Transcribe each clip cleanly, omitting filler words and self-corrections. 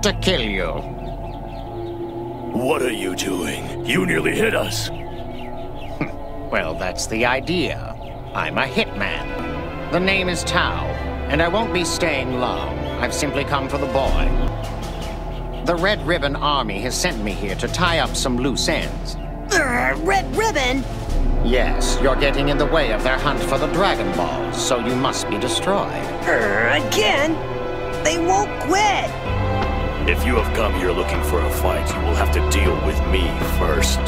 plans to kill you. What are you doing? You nearly hit us. Well, that's the idea. I'm a hitman. The name is Tao, and I won't be staying long. I've simply come for the boy. The Red Ribbon Army has sent me here to tie up some loose ends. Red Ribbon? Yes, you're getting in the way of their hunt for the Dragon Balls, so you must be destroyed. Again? They won't quit! If you have come here looking for a fight, you will have to deal with me first.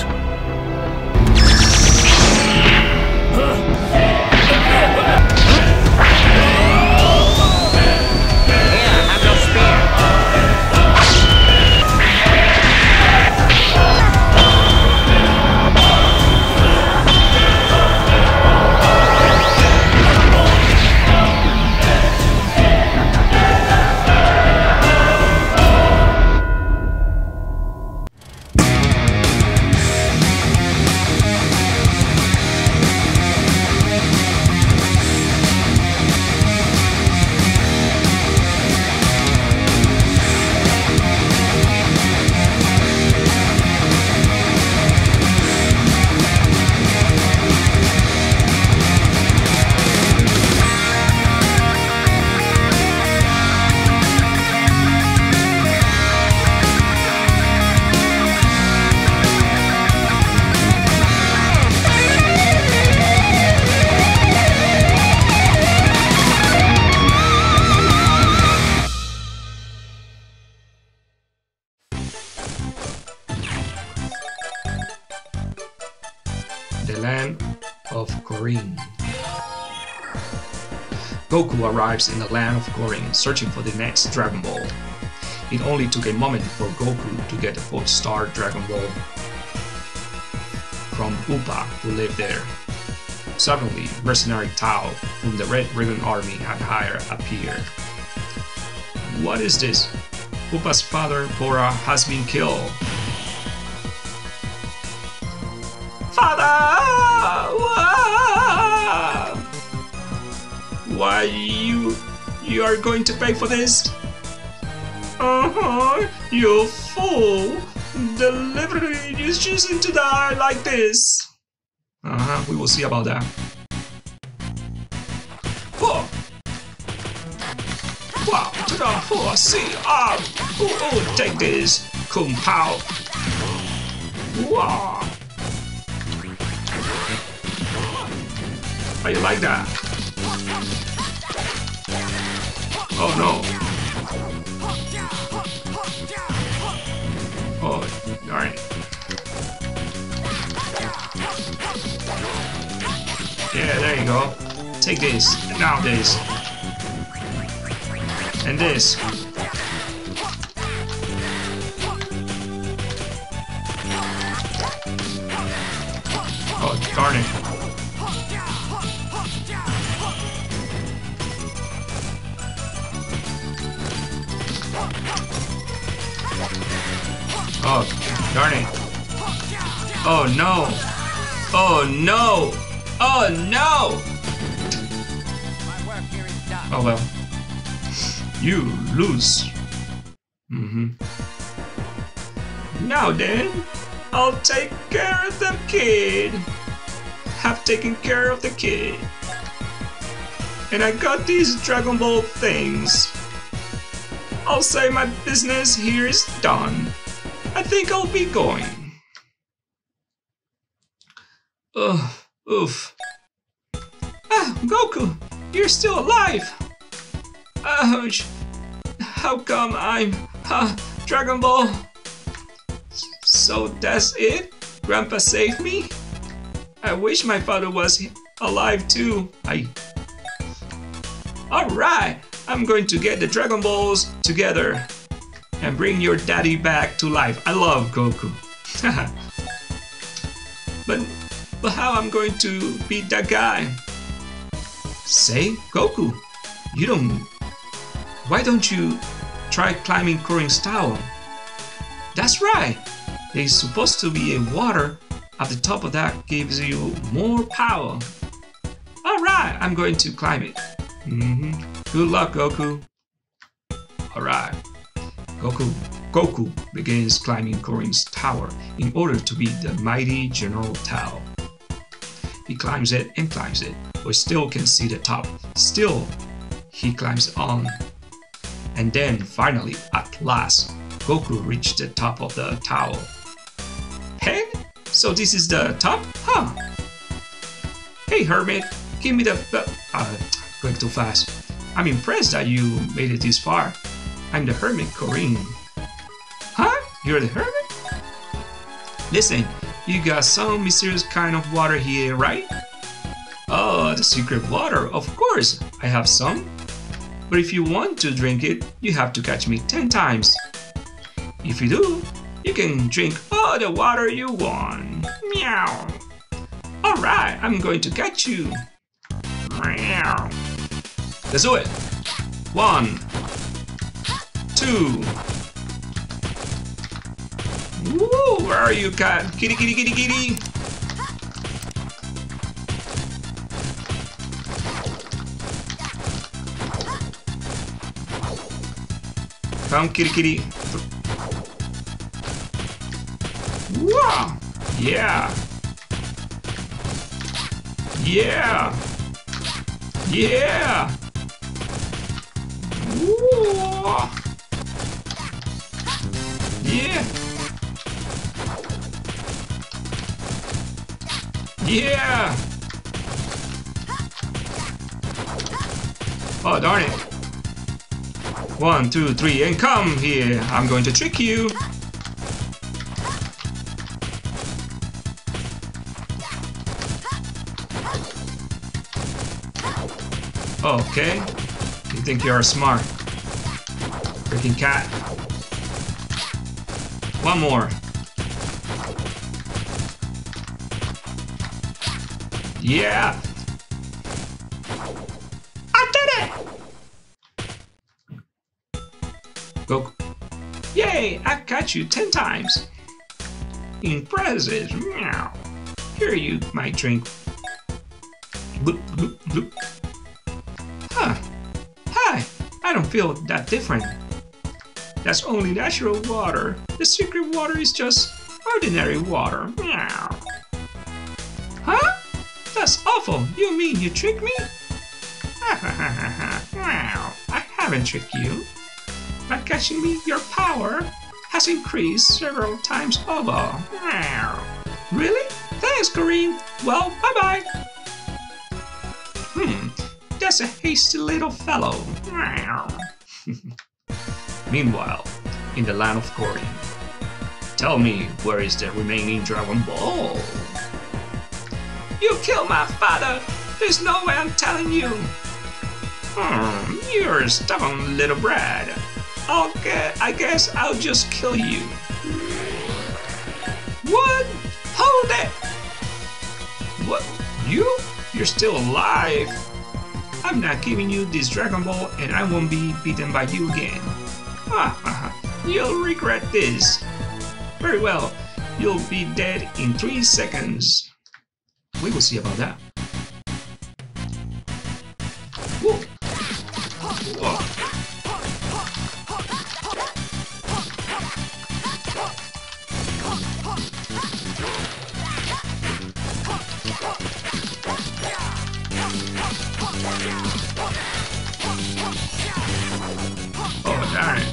Goku arrives in the land of Korin, searching for the next Dragon Ball. It only took a moment for Goku to get the 4th star Dragon Ball from Upa, who lived there. Suddenly, mercenary Tao, whom the Red Ribbon Army had hired, appeared. What is this? Upa's father, Bora, has been killed. Why, you are going to pay for this? You fool! Deliberately is choosing to die like this. We will see about that. Four. Wow, ta-da, four, see, oh, take this, kung pao. Wow. How you like that? Oh no! Oh, alright. Yeah, there you go. Take this, and now this. And this. Oh, darn it. Oh, darn it. Oh no! Oh no! Oh no! Oh well. You lose. Now then, I'll take care of the kid. Have taken care of the kid. And I got these Dragon Ball things. I'll say my business here is done. I think I'll be going. Ugh, oof. Ah, Goku, you're still alive. Ouch. How come I'm... Dragon Ball. So that's it? Grandpa saved me? I wish my father was alive too. Alright, I'm going to get the Dragon Balls together and bring your daddy back to life. I love Goku. But how I'm going to beat that guy? Say, Goku, you don't... Why don't you try climbing Korin's tower? That's right. There's supposed to be a water at the top of that gives you more power. Alright, I'm going to climb it. Good luck, Goku. Alright. Goku begins climbing Korin's tower in order to beat the mighty General Tao. He climbs it and climbs it, but still can see the top. Still, he climbs on. And then finally, at last, Goku reached the top of the tower. Hey, so this is the top, huh? Hey Hermit, give me the... going too fast. I'm impressed that you made it this far. I'm the Hermit Korin. Huh? You're the Hermit? Listen, you got some mysterious kind of water here, right? Oh, the secret water, of course, I have some. But if you want to drink it, you have to catch me 10 times. If you do, you can drink all the water you want. Meow. Alright, I'm going to catch you. Meow. Let's do it. 1, 2. Woo, where are you, cat? Kitty, kitty, kitty, kitty. Come, kitty, kitty. Wow! Yeah! Yeah! Yeah! Woo! Yeah! Yeah! Oh, darn it! 1, 2, 3, and come here! I'm going to trick you! Okay, you think you are smart. Freaking cat. One more. Yeah! I did it! Go. Yay! I catch you 10 times. Impressive. Meow. Here you might drink. Bloop, bloop, bloop. I don't feel that different. That's only natural water. The secret water is just ordinary water. Meow. Huh? That's awful. You mean you tricked me? Meow. I haven't tricked you. By catching me, your power has increased several times over. Meow. Really? Thanks, Korin. Well, bye-bye. That's a hasty little fellow. Meanwhile, in the land of Korin, tell me, where is the remaining Dragon Ball? You killed my father! There's no way I'm telling you! You're a stubborn little brat. Okay, I guess I'll just kill you. What? Hold it! What? You? You're still alive! I'm not giving you this Dragon Ball and I won't be beaten by you again. You'll regret this. Very well, you'll be dead in 3 seconds. We will see about that. Whoa. Oh, darn it.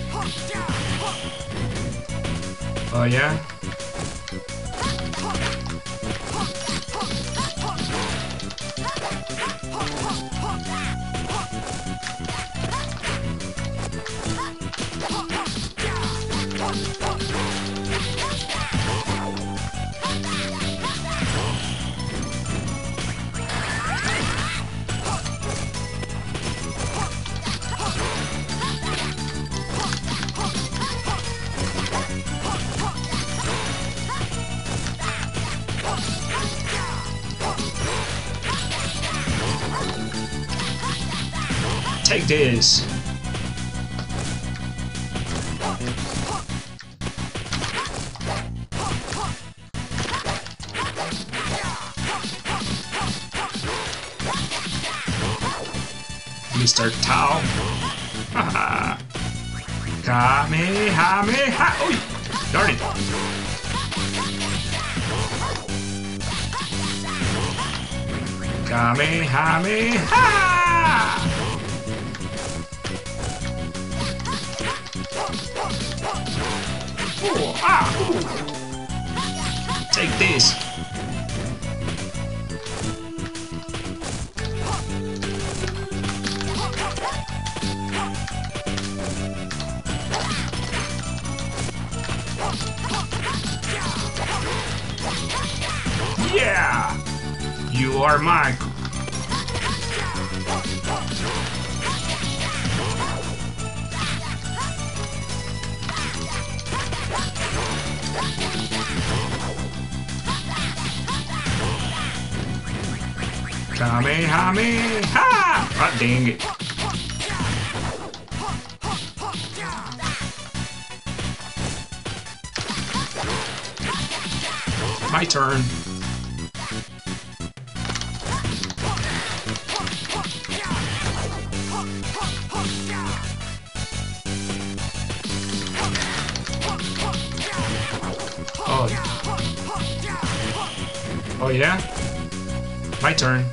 Oh, yeah? Take this. Mr. Tao. Kamehameha! Oi! Darn it! Kamehameha! Ooh, ah, ooh. Take this! Yeah! You are mine! Kamehameha! Ah, dang it! My turn. Oh yeah? My turn.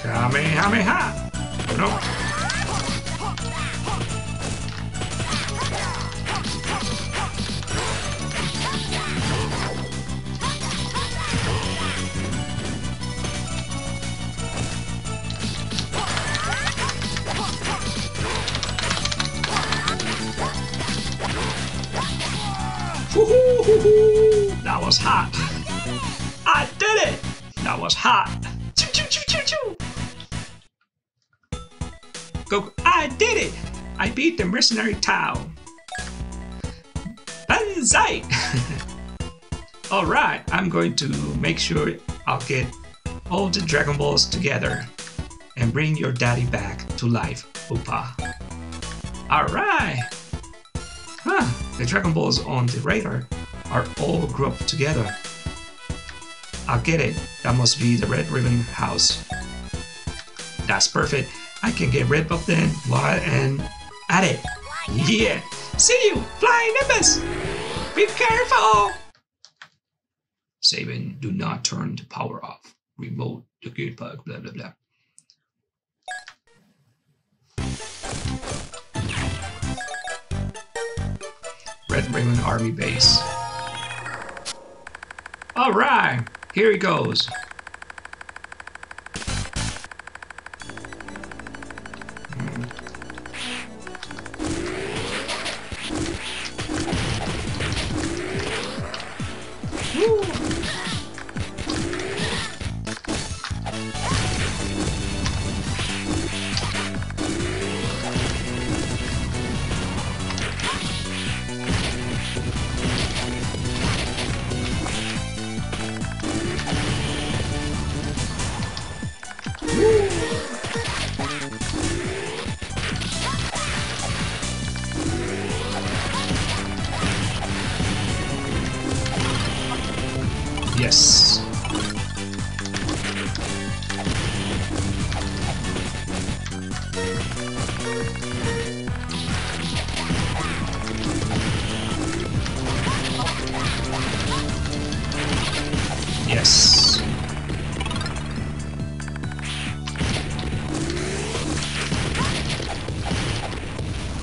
Kamehameha! Oh no! That was hot! I did it! That was hot! Goku, I did it! I beat the mercenary Tao. Banzai! Alright, I'm going to make sure I'll get all the Dragon Balls together and bring your daddy back to life, Upa. Alright! Huh, the Dragon Balls on the radar are all grouped together. I'll get it. That must be the Red Ribbon house. That's perfect. I can get rid of them while I'm at it. Yeah! See you, Flying Nimbus! Be careful! Saving, do not turn the power off. Remote, the gear plug, blah blah blah. Red Ribbon Army Base. Alright, here it goes. Yes. Yes.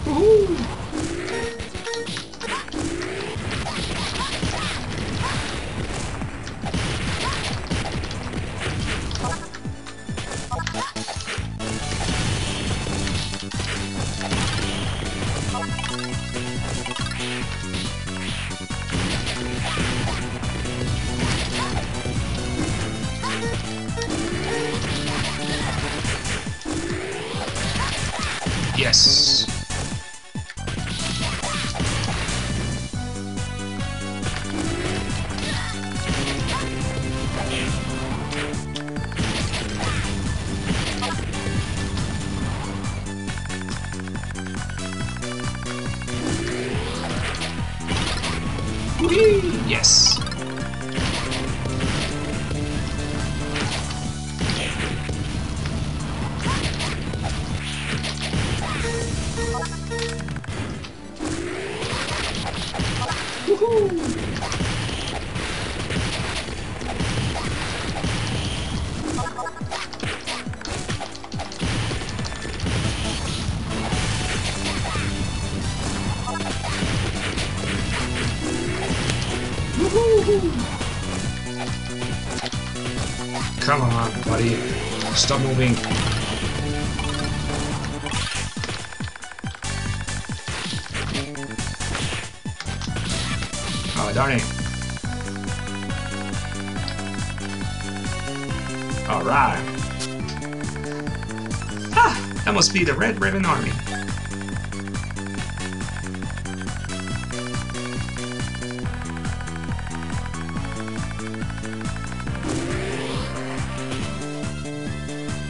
Woo-hoo. Yes. Yes. Come on, buddy. Stop moving. Oh, darn it. Alright. Ah! That must be the Red Ribbon Army.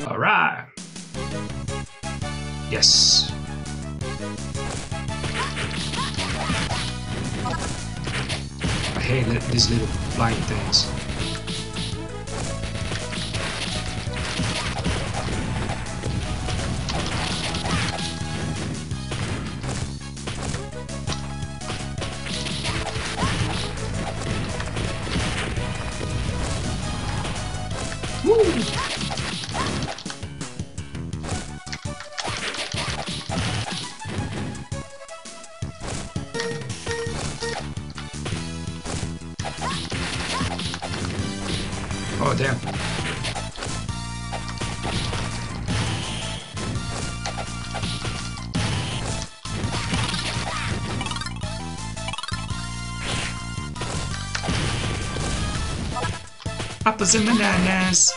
Alright. Yes. I hate these little flying things. Oh, damn. Apples and bananas.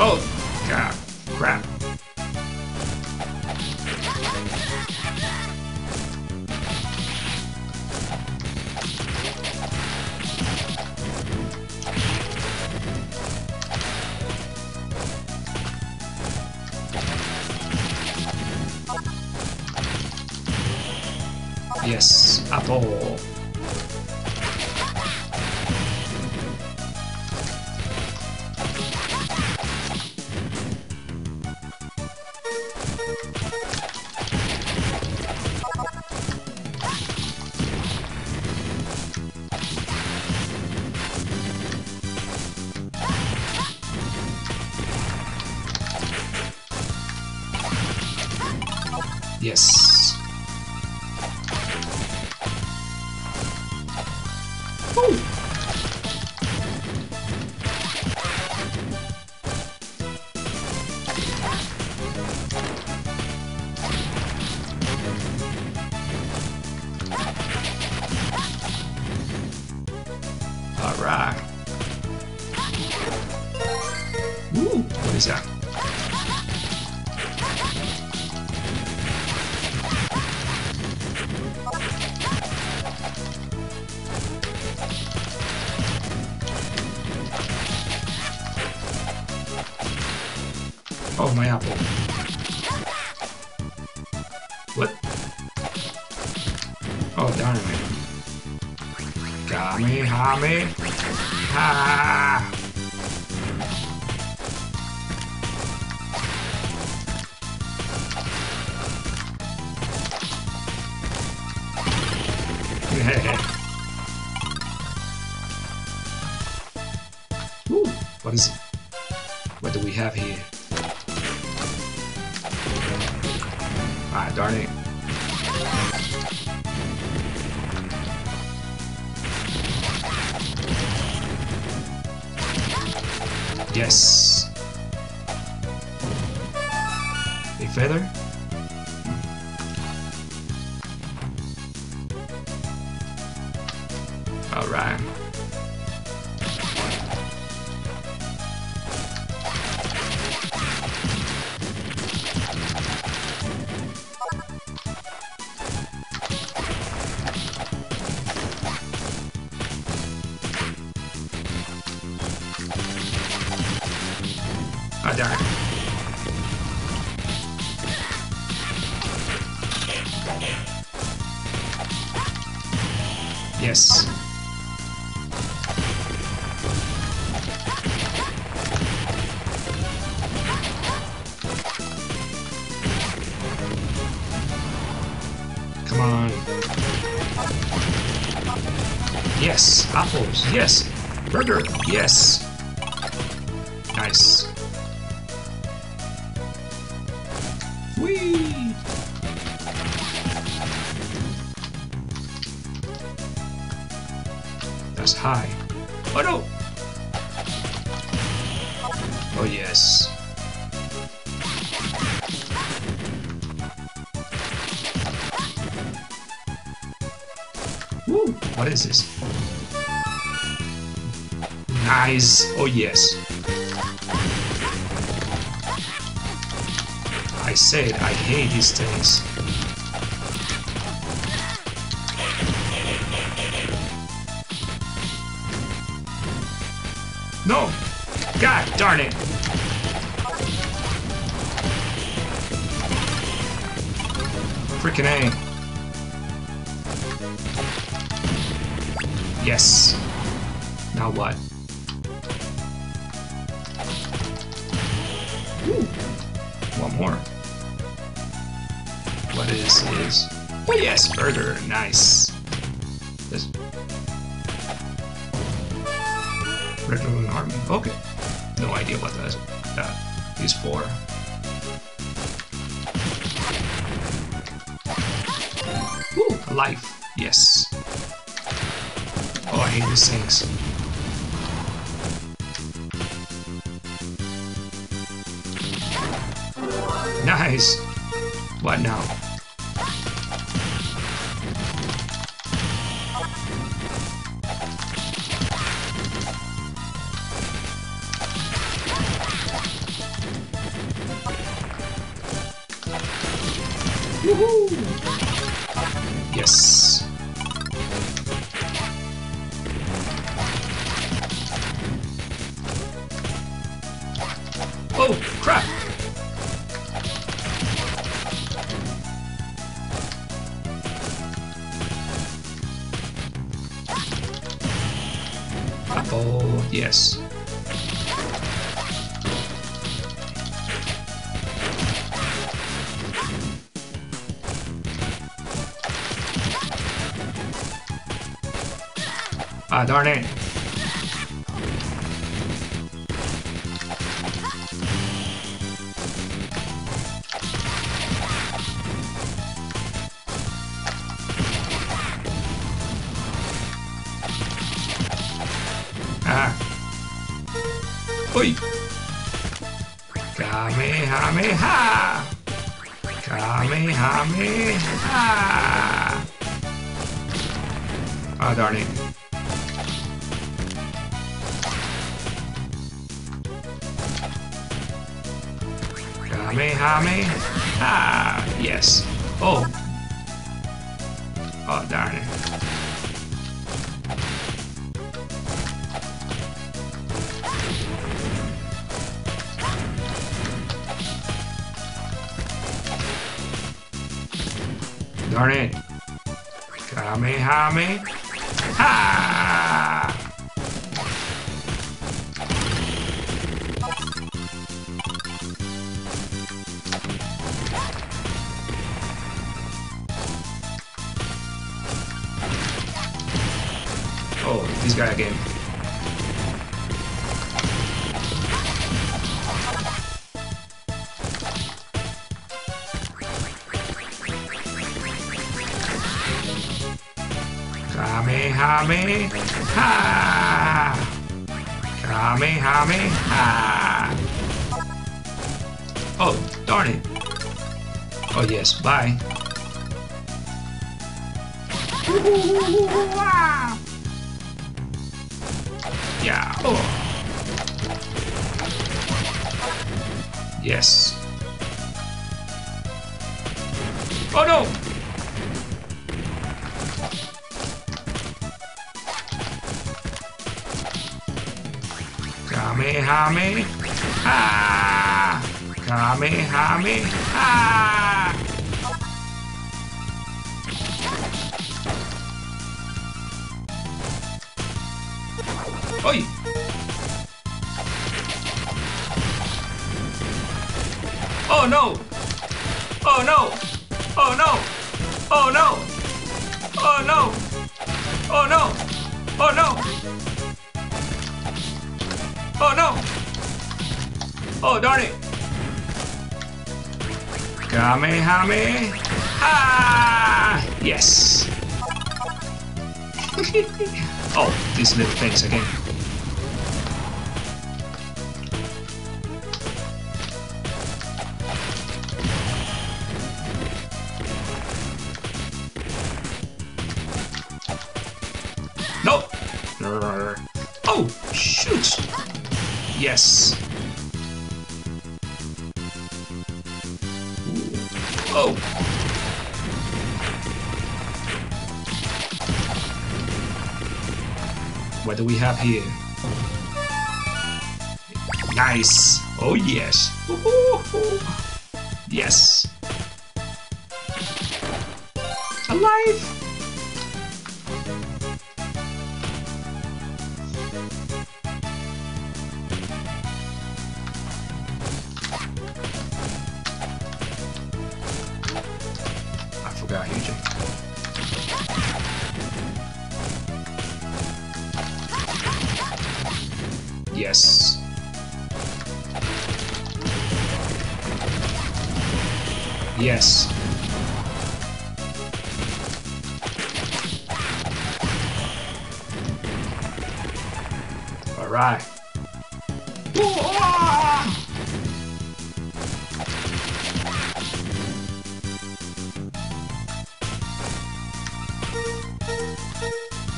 Oh, God. Crap. Yes, apple. Yes. Alright. Ooh, what is that? Oh, my apple. What? Oh, darn it. Kamehameha! Ooh, what is it? What do we have here? Ah, darn it. Yes. A feather? Alright. Oh, darn. Yes. Come on. Yes. Apples. Yes. Burger. Yes. Nice. Whee! That's high. Oh no! Oh yes. Woo! What is this? Nice! Oh yes. I said I hate these things. No! God darn it! Freaking A. Yes. Now what? Ooh. One more. What is this? Oh yes, burger, nice. This Red Ribbon Army. Okay. No idea what that is for. Ooh, life. Yes. Oh, I hate these things. Nice. What now? Woohoo! Yes. Oh, crap! Apple, yes. Ah, darn it. Ah. Oi. Kamehameha. Kamehameha. Ah, darn it. Kamehameha! Ah, yes. Oh. Oh, darn it. Darn it. Kamehameha! Ah! Oh, this guy again. Kamehameha! Kamehameha! Oh, darn it. Oh yes, bye. Yeah. Oh. Yes. Oh no. Kamehameha. Ah. Kamehameha. Ah. Oi! Oh no! Oh no! Oh no! Oh no! Oh no! Oh no! Oh no! Oh no! Oh darn it! Kamehameha! Ah! Yes! Oh, these little things again. Nope! Oh, shoot! Yes! Oh! What do we have here? Nice! Oh yes! Yes! Alive! Yes. Yes. All right.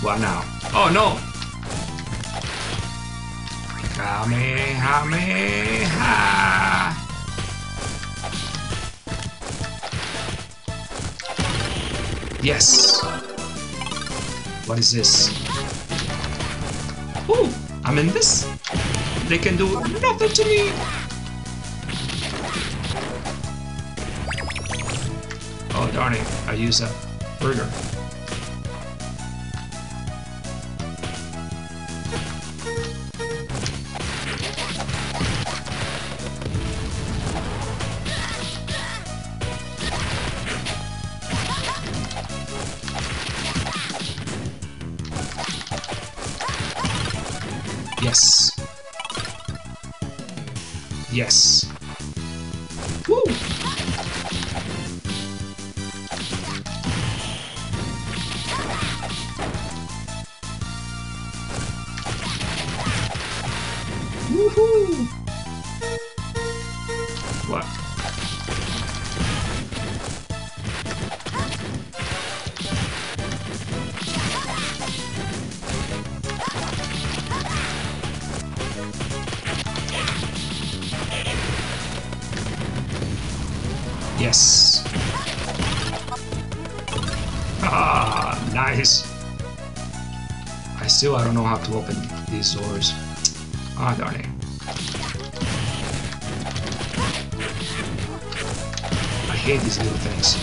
What now? Oh no. Kamehameha! Yes! What is this? Ooh! I'm in this! They can do nothing to me! Oh darn it, I use a burger. Yes. Yes. Woo. Woohoo. What? Yes. Ah, nice. I don't know how to open these doors. Ah, darn it. I hate these little things.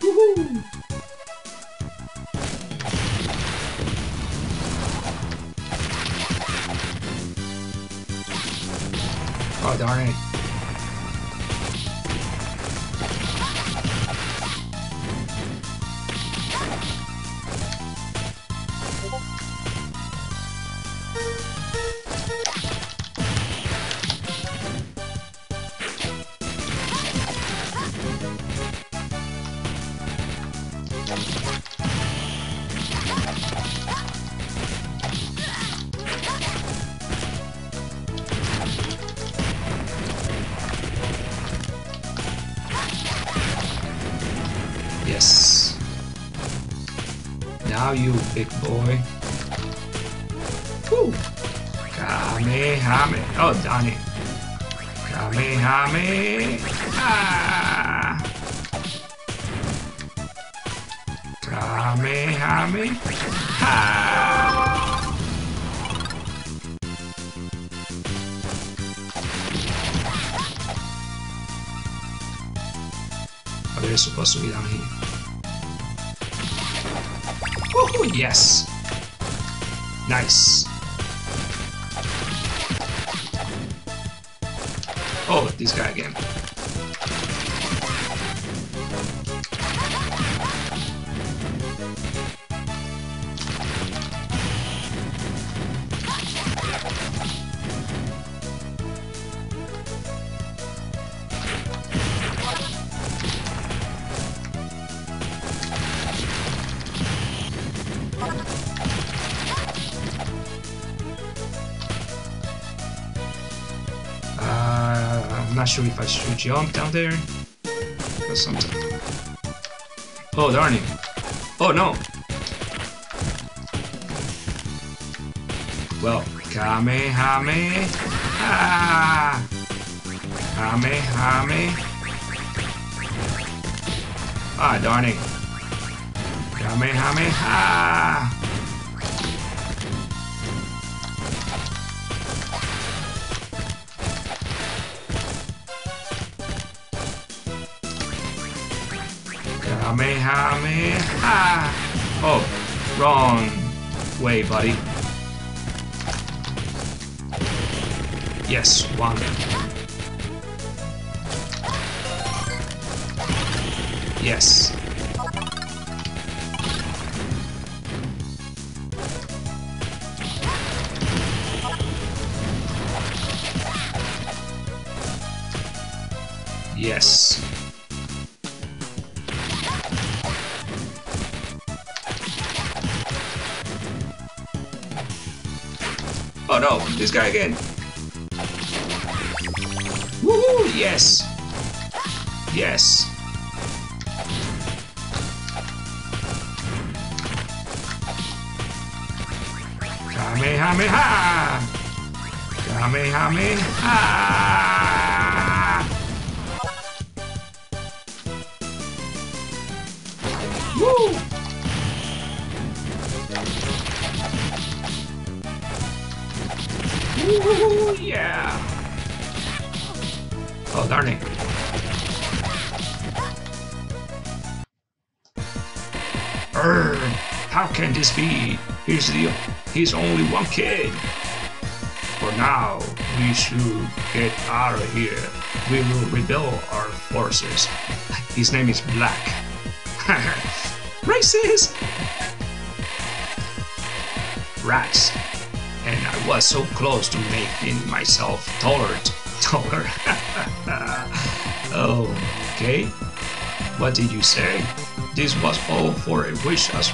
Woohoo! Oh, darn it. Yes. Now you big boy. Woo! Kamehameha. Oh, darn it. Kamehameha. Kamehameha. There's is supposed to be down here. Woohoo, yes! Nice! Oh, this guy again. Not sure if I should jump down there or something. Oh darn it! Oh no! Well, Kamehameha! Ah! Kamehameha! Ah darn it! Kamehameha! Kamehameha! Oh, wrong way, buddy. Yes, one. Yes. Yes. Oh no, this guy again. Woohoo, yes! Yes! Kamehameha! Kamehameha! Woo! Ooh, yeah! Oh, darn it. Urgh! How can this be? He's only one kid! For now, we should get out of here. We will rebuild our forces. His name is Black. Racist! Rats. And I was so close to making myself taller. Okay. What did you say? This was all for a wish as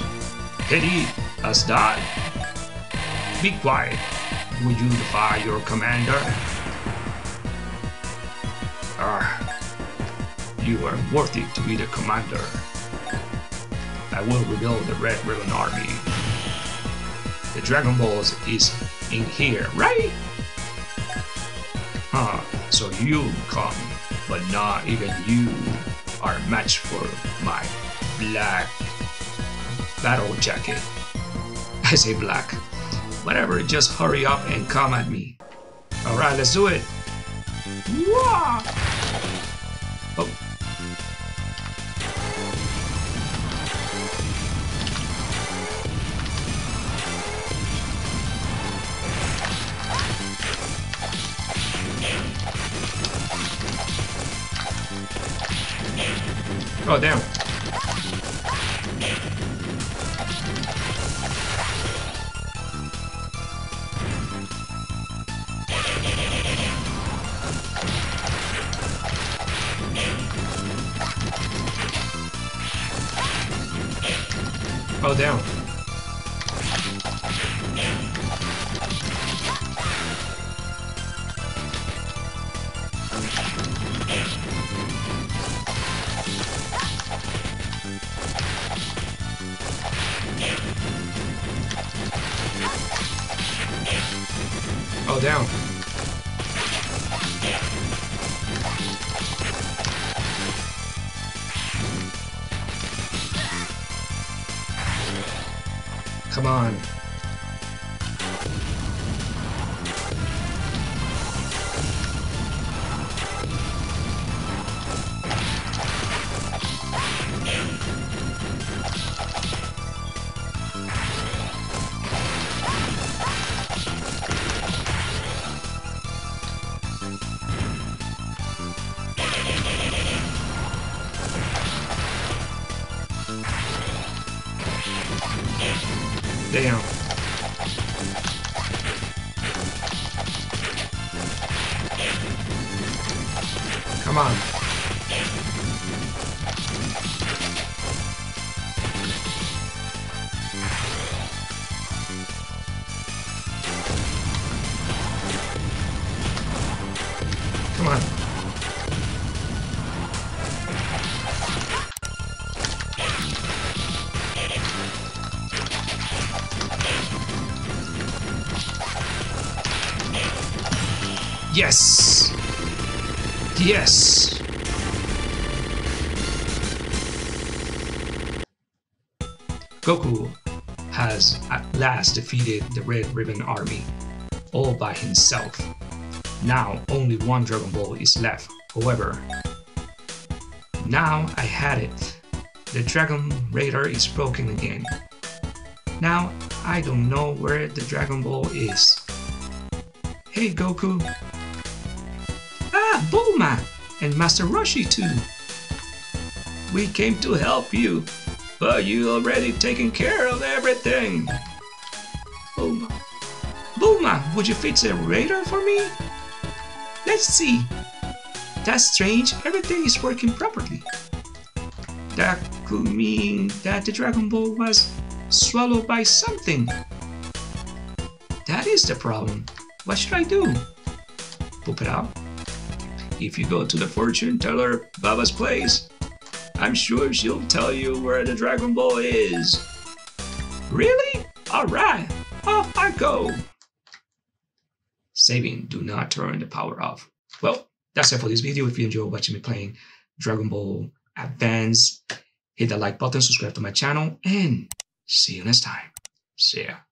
petty as that? Be quiet. Would you defy your commander? You are worthy to be the commander. I will rebuild the Red Ribbon Army. The Dragon Balls is in here, right? Huh, so you come, but not even you are a match for my black battle jacket. I say black. Whatever, just hurry up and come at me. Alright, let's do it. Wah! Oh. Oh damn. Oh damn. Oh, down. Come on. Damn. Come on. Come on. Yes. Yes. Goku has at last defeated the Red Ribbon Army, all by himself. Now only one Dragon Ball is left, however. Now I had it. The Dragon Radar is broken again. Now I don't know where the Dragon Ball is. Hey Goku! Bulma and Master Roshi too. We came to help you, but you already taken care of everything. Bulma, Bulma, would you fix a radar for me? Let's see. That's strange. Everything is working properly. That could mean that the Dragon Ball was swallowed by something. That is the problem. What should I do? Poop it out. If you go to the fortune teller Baba's place, I'm sure she'll tell you where the Dragon Ball is. Really? Alright, off I go. Saving, do not turn the power off. Well, that's it for this video. If you enjoy watching me playing Dragon Ball Advance, hit that like button, subscribe to my channel, and see you next time. See ya.